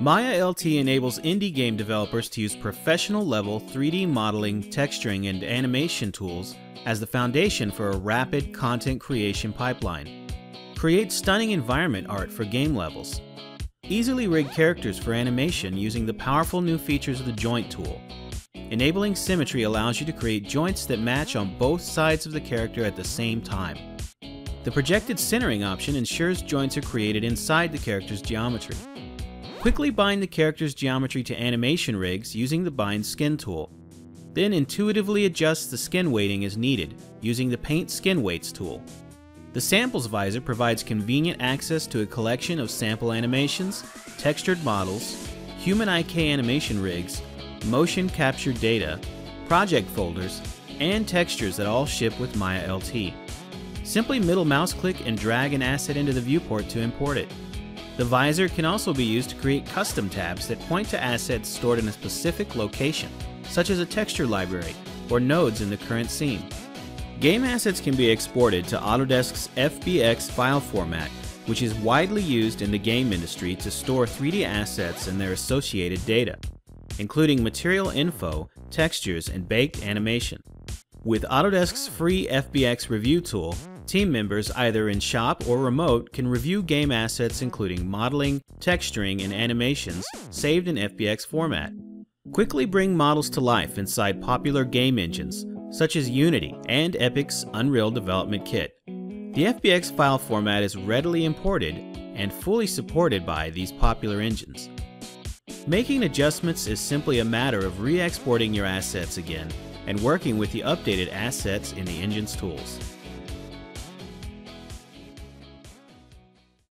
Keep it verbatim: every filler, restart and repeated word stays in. Maya L T enables indie game developers to use professional-level three D modeling, texturing, and animation tools as the foundation for a rapid content creation pipeline. Create stunning environment art for game levels. Easily rig characters for animation using the powerful new features of the joint tool. Enabling symmetry allows you to create joints that match on both sides of the character at the same time. The projected centering option ensures joints are created inside the character's geometry. Quickly bind the character's geometry to animation rigs using the Bind Skin tool. Then intuitively adjust the skin weighting as needed using the Paint Skin Weights tool. The Samples Visor provides convenient access to a collection of sample animations, textured models, human I K animation rigs, motion capture data, project folders, and textures that all ship with Maya L T. Simply middle mouse click and drag an asset into the viewport to import it. The visor can also be used to create custom tabs that point to assets stored in a specific location, such as a texture library or nodes in the current scene. Game assets can be exported to Autodesk's F B X file format, which is widely used in the game industry to store three D assets and their associated data, including material info, textures, and baked animation. With Autodesk's free F B X review tool, team members either in shop or remote can review game assets including modeling, texturing, and animations saved in F B X format. Quickly bring models to life inside popular game engines, such as Unity and Epic's Unreal Development Kit. The F B X file format is readily imported and fully supported by these popular engines. Making adjustments is simply a matter of re-exporting your assets again and working with the updated assets in the engine's tools.